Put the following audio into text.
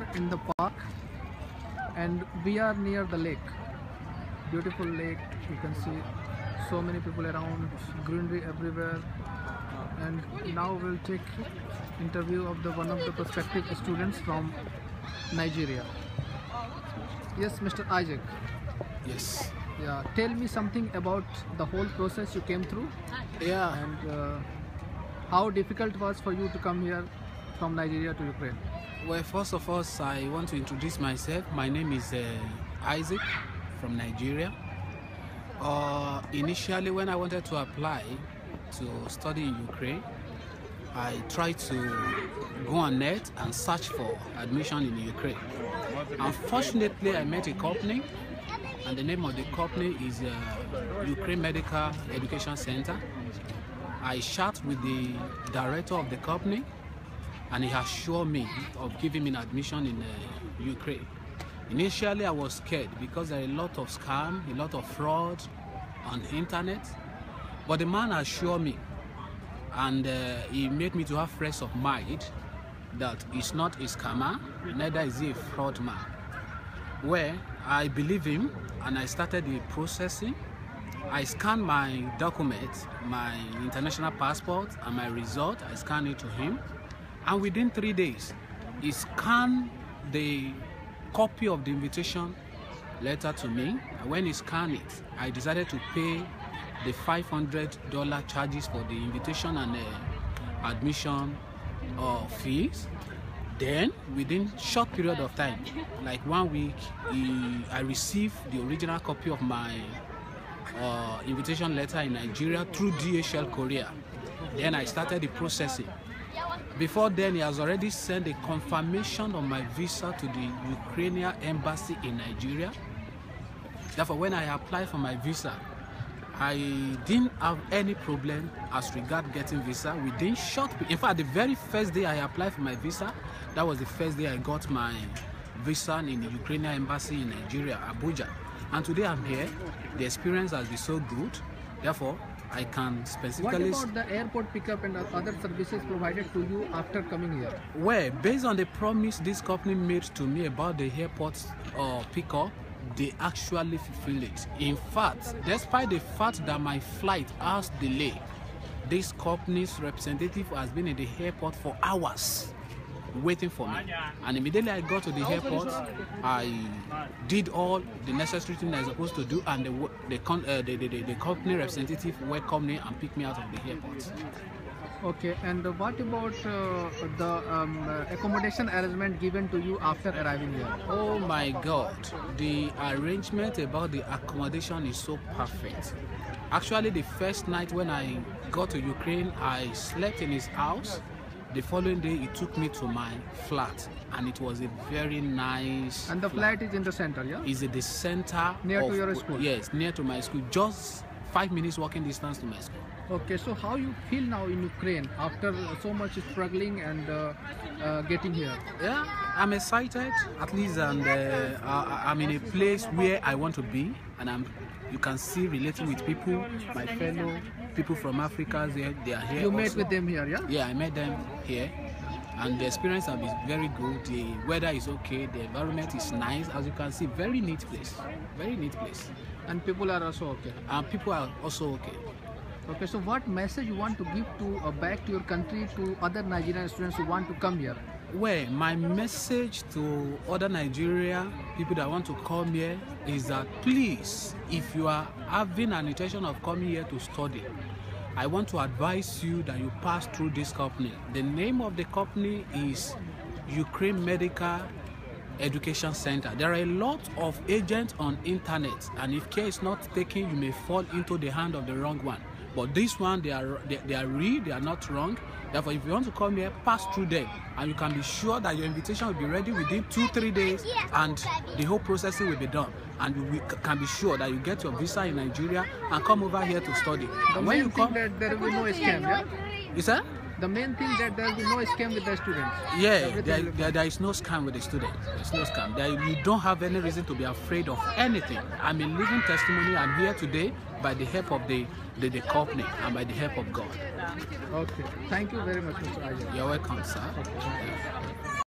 here in the park and we are near the lake, beautiful lake. You can see so many people around, greenery everywhere. And now we'll take interview of the one of the prospective students from Nigeria. Yes, Mr. Isaac. Yes. Yeah. Tell me something about the whole process you came through. Yeah. And how difficult it was for you to come here from Nigeria to Ukraine? Well, first of all, I want to introduce myself. My name is Isaac from Nigeria. Initially, when I wanted to apply to study in Ukraine, I tried to go on net and search for admission in Ukraine. Unfortunately, I met a company, and the name of the company is Ukraine Medical Education Center. I chat with the director of the company, and he assured me of giving me an admission in Ukraine. Initially, I was scared because there are a lot of scam, a lot of fraud on the internet. But the man assured me, and he made me to have rest of mind that he's not a scammer, neither is he a fraud man. Well, I believe him, and I started the processing. I scanned my document, my international passport, and my result. I scanned it to him, and within 3 days, he scanned the copy of the invitation letter to me. And when he scanned it, I decided to pay the $500 charges for the invitation and admission fees. Then, within short period of time, like 1 week, I received the original copy of my invitation letter in Nigeria through DHL Korea. Then I started the processing. Before then, he has already sent a confirmation of my visa to the Ukrainian embassy in Nigeria. Therefore, when I applied for my visa, I didn't have any problem as regard getting visa within short. In fact, the very first day I applied for my visa, that was the first day I got my visa in the Ukrainian embassy in Nigeria, Abuja. And today I'm here. The experience has been so good. Therefore, I can specifically. What about the airport pickup and other services provided to you after coming here? Well, based on the promise this company made to me about the airport pickup, they actually fulfill it. In fact, despite the fact that my flight has delayed, this company's representative has been in the airport for hours waiting for me. And immediately I got to the airport, I did all the necessary things I was supposed to do, and the company representative welcomed me and picked me out of the airport. Okay, and what about the accommodation arrangement given to you after arriving here? Oh my God, the arrangement about the accommodation is so perfect. Actually, the first night when I got to Ukraine, I slept in his house. The following day, he took me to my flat, and it was a very nice. And the flat is in the center, yeah? Is it the center? Near to your school? Yes, near to my school. Just 5 minutes walking distance to my school. Okay, so how you feel now in Ukraine after so much struggling and getting here? Yeah, I'm excited at least, and I'm in a place where I want to be, and you can see relating with people, my fellow people from Africa, they are here. You met with them here, yeah? Yeah, I met them here, and the experience has been very good. The weather is okay, the environment is nice, as you can see, very neat place, very neat place. And people are also okay? And people are also okay. Okay, so what message you want to give to back to your country to other Nigerian students who want to come here? Well, my message to other Nigerian people that want to come here is that please, if you are having an intention of coming here to study, I want to advise you that you pass through this company. The name of the company is Ukraine Medical Education Center. There are a lot of agents on internet, and if care is not taken, you may fall into the hand of the wrong one. But this one, they are real, they are not wrong. Therefore, if you want to come here, pass through them. And you can be sure that your invitation will be ready within 2-3 days, and the whole processing will be done. And we can be sure that you get your visa in Nigeria and come over here to study. The when you come, that there will be no scam, yeah? Yes, sir? The main thing that there will be no scam with the students. Yeah, there is no scam with the students. There's no scam. You don't have any reason to be afraid of anything. I'm a living testimony. I'm here today by the help of the company and by the help of God. Okay. Thank you very much, Mr. Isaac. You're welcome, sir. Okay.